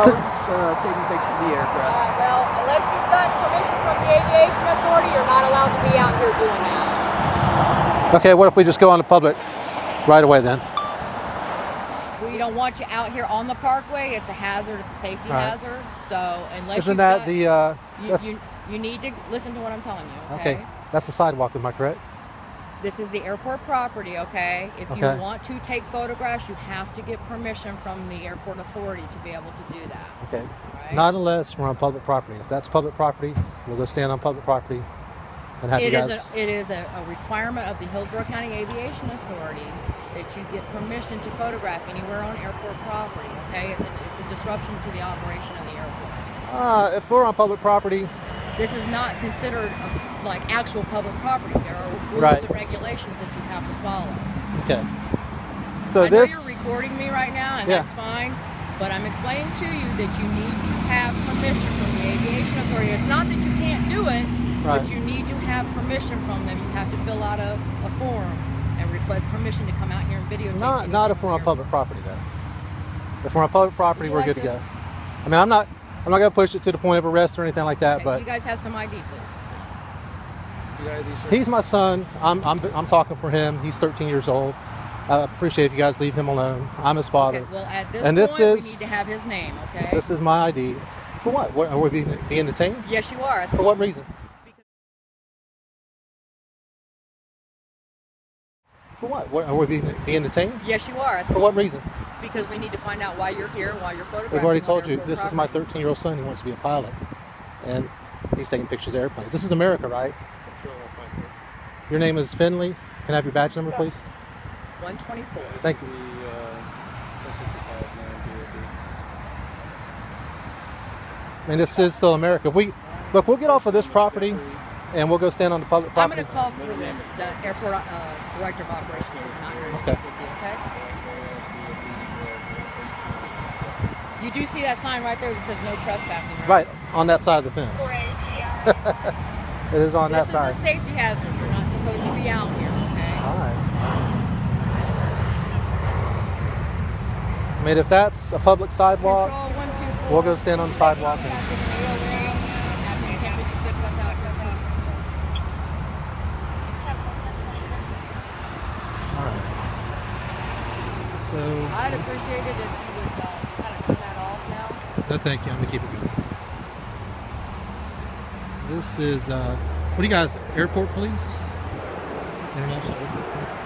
taking pictures of the aircraft. Well, unless you've got permission from the Aviation Authority, you're not allowed to be out here doing that. Okay, what if we just go on the public right away then? We don't want you out here on the parkway. It's a hazard. It's a safety hazard. So unless you need to listen to what I'm telling you. Okay. That's the sidewalk, am I correct? This is the airport property, okay? If you want to take photographs, you have to get permission from the airport authority to be able to do that. Okay. Right? Not unless we're on public property. If that's public property, we'll go stand on public property and have you guys... It is a requirement of the Hillsborough County Aviation Authority that you get permission to photograph anywhere on airport property, okay? It's a disruption to the operation of the airport. If we're on public property... This is not considered like actual public property. There are rules and regulations that you have to follow. Okay. So I know you're recording me right now, and that's fine. But I'm explaining to you that you need to have permission from the Aviation Authority. It's not that you can't do it, but you need to have permission from them. You have to fill out a form and request permission to come out here and videotape. Not if we're on public property, though. If we're on public property, we're good to go. I mean, I'm not going to push it to the point of arrest or anything like that, but... You guys have some ID, please. You got ID, sir? He's my son. I'm talking for him. He's 13 years old. I appreciate if you guys leave him alone. I'm his father. Okay, well, at this point, we need to have his name, okay? This is my ID. For what? Are we being detained? Yes, you are. For what reason? For what? Are we being detained? Yes, you are. For what reason? Because we need to find out why you're here, why you're photographing. We've already told you, this is my 13-year-old son. He wants to be a pilot, and he's taking pictures of airplanes. This is America, right? I'm sure we'll find you. Your name is Finley. Can I have your badge number, please? 124. Thank you. I mean, this is still America. Look, we'll get off of this property. And we'll go stand on the public property. I'm going to call for the airport director of operations to come out here and speak with you, okay? You do see that sign right there that says no trespassing, right? Right, on that side of the fence. It is on that side. This is a safety hazard. You're not supposed to be out here, okay? All right. I mean, if that's a public sidewalk, we'll go stand on the sidewalk. So, I'd appreciate it if you would kind of turn that off now. No, thank you. I'm going to keep it going. This is, what do you guys, airport police? International airport police.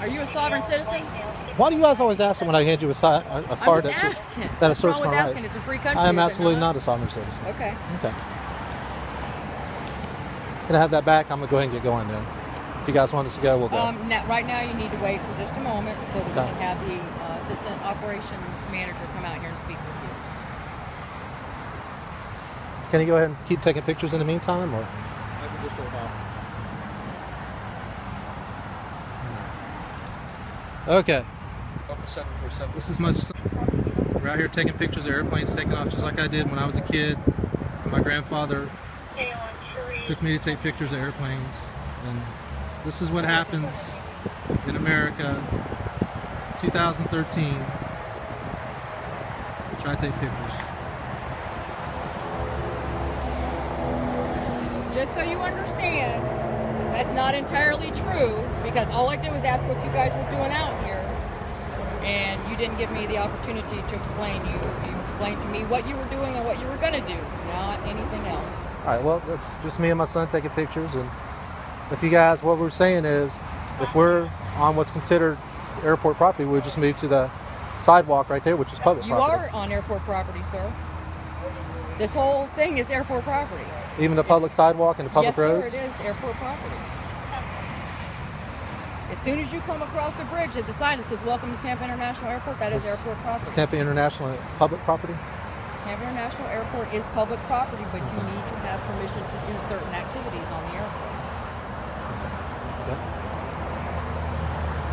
Are you a sovereign citizen? Why do you guys always ask them when I hand you a card that's just, that asserts my rights? It's a free country. I am absolutely not a sovereign citizen. Okay. Okay. Can I have that back? I'm going to go ahead and get going then. If you guys want us to go, we'll go. Right now you need to wait for just a moment so that we can have the assistant operations manager come out here and speak with you. Can you go ahead and keep taking pictures in the meantime? Or? I can just hold off. Okay. This is my son. We're out here taking pictures of airplanes taking off just like I did when I was a kid. My grandfather took me to take pictures of airplanes. And this is what happens in America, 2013. Try to take pictures. Just so you understand, that's not entirely true because all I did was ask what you guys were doing out here. And you didn't give me the opportunity to explain. You explained to me what you were doing and what you were going to do, not anything else. All right, well, that's just me and my son taking pictures. And if you guys, what we're saying is, if we're on what's considered airport property, we would just move to the sidewalk right there, which is public property. You are on airport property, sir. This whole thing is airport property. Even the public sidewalk and the public roads? Yes, sir, it is airport property. As soon as you come across the bridge at the sign that says welcome to Tampa International Airport, that is airport property. Is Tampa International public property? Tampa International Airport is public property, but you need to have permission to do certain activities on the airport.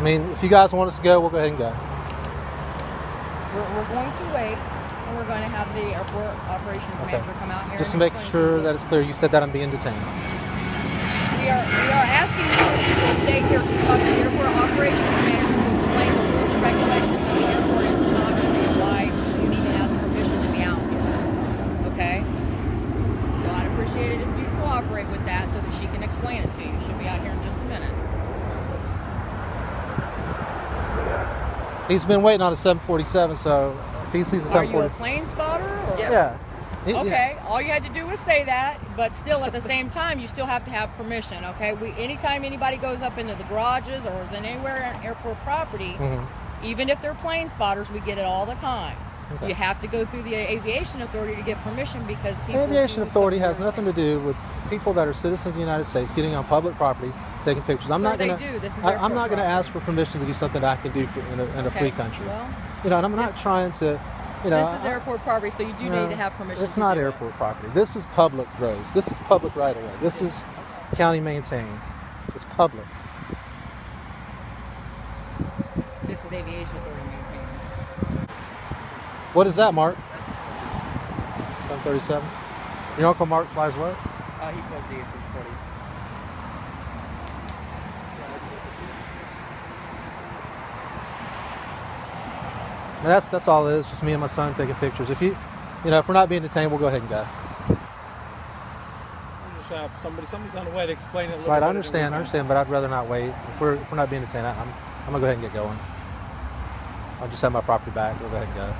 Okay. I mean, if you guys want us to go, we'll go ahead and go. We're going to wait. and we're going to have the airport operations manager come out here. Just to make sure that it's clear, you said that I'm being detained. We are asking you if you will stay here to talk to the airport operations manager to explain the rules and regulations of the airport and photography and why you need to ask permission to be out here. Okay? So I'd appreciate it if you cooperate with that so that she can explain it to you. She'll be out here in just a minute. He's been waiting on a 747, so if he sees a 747... Are you a plane spotter? Or? Yeah. Okay, all you had to do was say that, but still at the same time, you still have to have permission, okay? Anytime anybody goes up into the garages or is in anywhere on airport property, even if they're plane spotters, we get it all the time. Okay. You have to go through the Aviation Authority to get permission because people... The Aviation Authority has nothing to do with people that are citizens of the United States getting on public property, taking pictures. I'm not going to ask for permission to do something I can do in a free country. Well, you know, and I'm not trying to... You know, this is airport property, so you do need to have permission. It's not airport property. This is public roads. This is public right-of-way. This is county maintained. It's public. This is Aviation Authority maintained. What is that, Mark? 737. Your Uncle Mark flies what? He flies the A320. And that's all it is, just me and my son taking pictures. If we're not being detained, we'll go ahead and go. I'm just saying, somebody's on the way to explain it a little bit. Right, I understand, but I'd rather not wait. If we're not being detained, I'm gonna go ahead and get going. I'll just have my property back. We'll go ahead and go.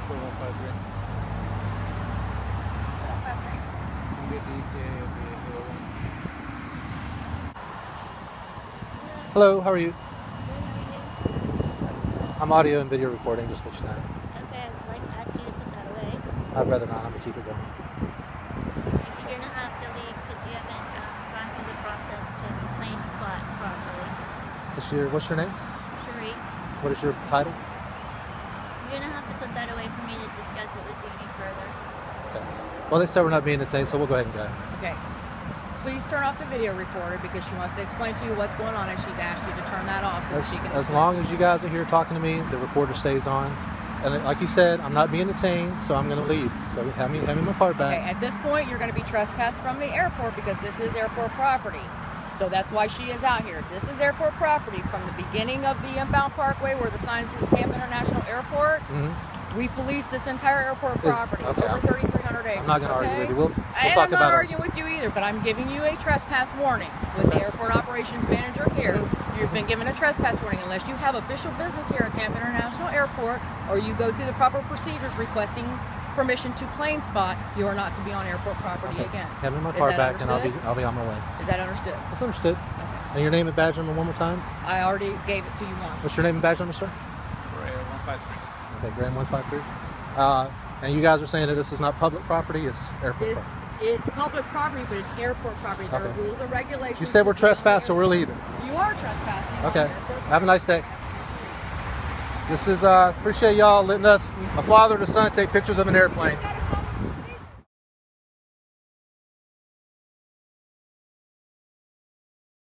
Control 153. Hello, how are you? I'm audio and video recording, just to let you know. Okay, I'd like to ask you to put that away. I'd rather not. I'm going to keep it going. You're going to have to leave because you haven't gone through the process to plane spot properly. What's your name? Cherie. What is your title? You're going to have to put that away for me to discuss it with you any further. Okay. Well, they said we're not being detained, so we'll go ahead and go. Okay. Please turn off the video recorder because she wants to explain to you what's going on, and she's asked you to turn that off so that she can... As long as you guys are here talking to me, the recorder stays on. And like you said, I'm not being detained, so I'm going to leave. So hand me my card back. Okay, at this point, you're going to be trespassed from the airport because this is airport property. So that's why she is out here. This is airport property from the beginning of the inbound parkway where the sign says Tampa International Airport. We police this entire airport property, over 3,300 acres. I'm not going to argue with you. We'll talk about it. I'm not arguing with you either, but I'm giving you a trespass warning with the airport operations manager here. You've been given a trespass warning unless you have official business here at Tampa International Airport or you go through the proper procedures requesting permission to plane spot. You are not to be on airport property again. Hand me my card back and I'll be on my way. Is that understood? That's understood. Okay. And your name and badge number one more time? I already gave it to you once. What's your name and badge number, sir? 153. Okay, Grand 153. And you guys are saying that this is not public property, it's airport property. It's public property, but it's airport property. There are rules and regulations. You said we're trespassing, so we're leaving. You are trespassing. Okay. Have a nice day. This is, appreciate y'all letting us, a father and a son, take pictures of an airplane.